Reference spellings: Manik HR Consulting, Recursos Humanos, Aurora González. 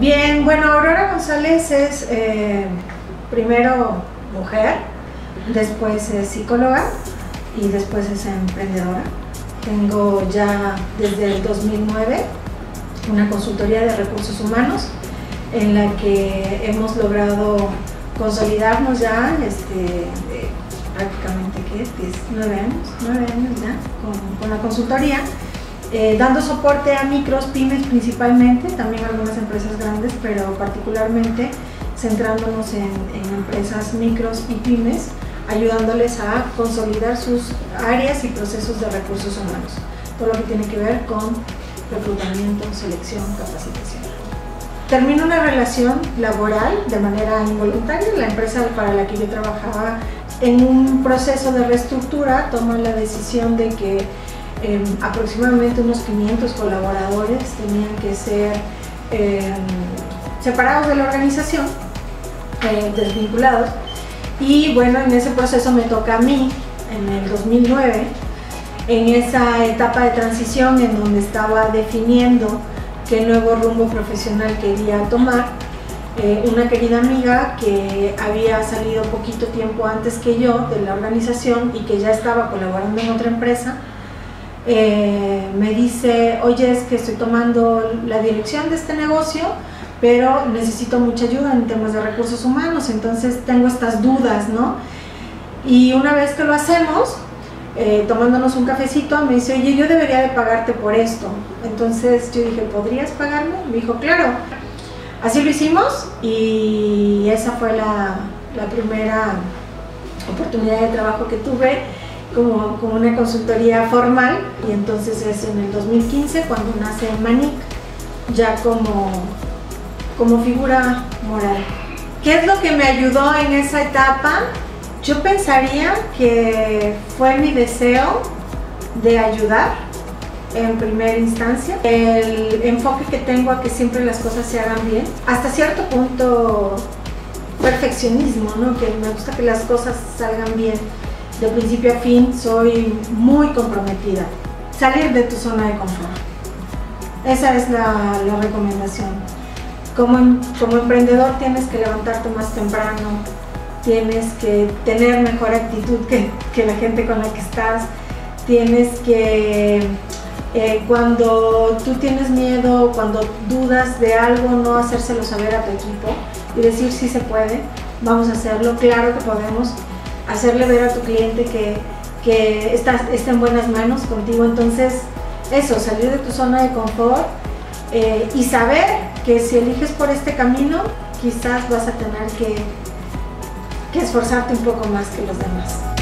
Bien, bueno, Aurora González es primero mujer, después es psicóloga y después es emprendedora. Tengo ya desde el 2009 una consultoría de recursos humanos en la que hemos logrado consolidarnos ya prácticamente 9 años ya con la consultoría, dando soporte a micros, pymes principalmente, también algunas empresas grandes, pero particularmente centrándonos en empresas micros y pymes, ayudándoles a consolidar sus áreas y procesos de recursos humanos, todo lo que tiene que ver con reclutamiento, selección, capacitación. Termino una relación laboral de manera involuntaria. La empresa para la que yo trabajaba, en un proceso de reestructura, tomó la decisión de que aproximadamente unos 500 colaboradores tenían que ser separados de la organización, desvinculados. Y bueno, en ese proceso me toca a mí, en el 2009, en esa etapa de transición en donde estaba definiendo qué nuevo rumbo profesional quería tomar. Una querida amiga que había salido poquito tiempo antes que yo de la organización y que ya estaba colaborando en otra empresa, me dice: oye, es que estoy tomando la dirección de este negocio, pero necesito mucha ayuda en temas de recursos humanos, entonces tengo estas dudas, ¿no? Y una vez que lo hacemos, tomándonos un cafecito, me dice: oye, yo debería de pagarte por esto. Entonces yo dije: ¿podrías pagarme? Me dijo: claro. Así lo hicimos y esa fue la primera oportunidad de trabajo que tuve como una consultoría formal, y entonces es en el 2015 cuando nace Manik, ya como figura moral. ¿Qué es lo que me ayudó en esa etapa? Yo pensaría que fue mi deseo de ayudar en primera instancia, el enfoque que tengo a que siempre las cosas se hagan bien, hasta cierto punto perfeccionismo, ¿no? Que me gusta que las cosas salgan bien, de principio a fin. Soy muy comprometida. Salir de tu zona de confort, esa es la recomendación. Como emprendedor tienes que levantarte más temprano, tienes que tener mejor actitud que la gente con la que estás, tienes que, cuando tú tienes miedo, cuando dudas de algo, no hacérselo saber a tu equipo y decir: sí se puede, vamos a hacerlo, claro que podemos. Hacerle ver a tu cliente que está en buenas manos contigo. Entonces eso, salir de tu zona de confort y saber que si eliges por este camino, quizás vas a tener que esforzarte un poco más que los demás.